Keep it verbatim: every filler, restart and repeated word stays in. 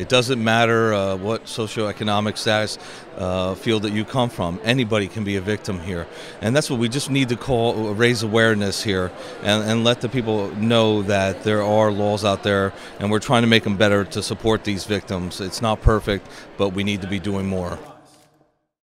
It doesn't matter uh, what socioeconomic status uh, field that you come from. Anybody can be a victim here. And that's what we just need to call, raise awareness here and, and let the people know that there are laws out there and we're trying to make them better to support these victims. It's not perfect, but we need to be doing more.